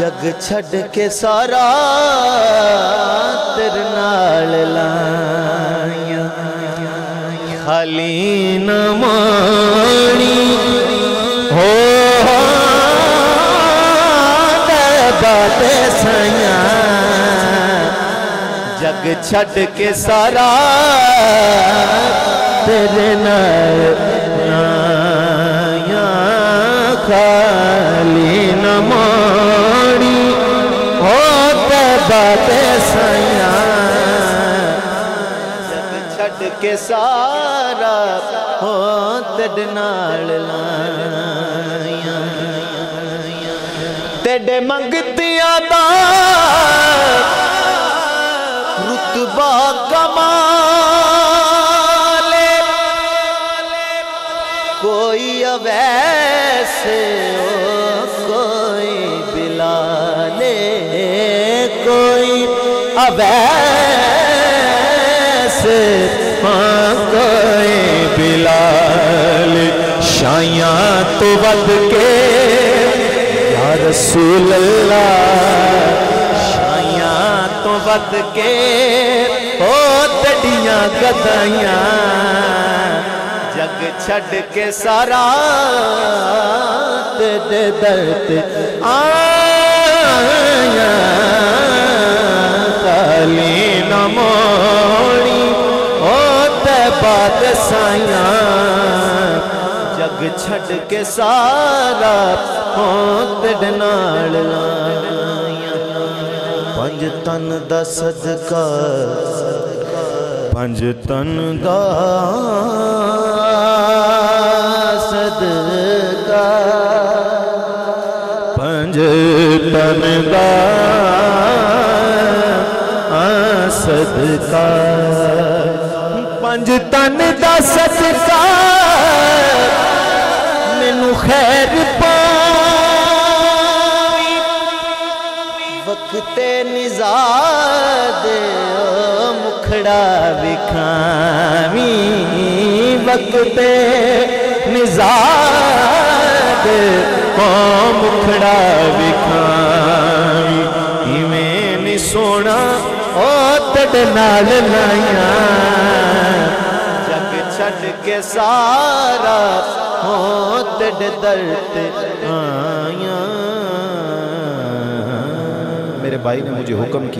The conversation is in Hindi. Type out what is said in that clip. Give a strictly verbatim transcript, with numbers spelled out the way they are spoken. जग छड़ के सारा तेरे नाल लाया खाली न मानी हो बात सया जग छड़ के सारा तेरे नाल लाया खाली न मानी सैया जग छड़ के सारा हो तेरे नाल लाया तेरे मंगतिया दा रुतबा कमाले कोई अवैसे हो कोई बिलाले कोई अवैसे हाँ कोई बिलाल शाया तो बद के या रसूल अल्लाह शाया तो बद के ओ तड़ियाँ गदाइयाँ जग छड़ के सारा तेरे दर्द आया न मोड़ी ओ ते बात साया जग छड़ के सारा हो तेरे नाल लाया पंज तन दा सदका पंज तन दा सदका पंज तन दा सदका पंज तन दा सदका मैनू खैर पाई वक्ते निजाद मुखड़ा विखावी वक्ते निजाद ओ मुखड़ा विखावी इवें नी सोना ओ तेरे नाल लाया जग छड़ के सारा हो तेरे दर ते आया। मेरे भाई ने मुझे हुक्म किया।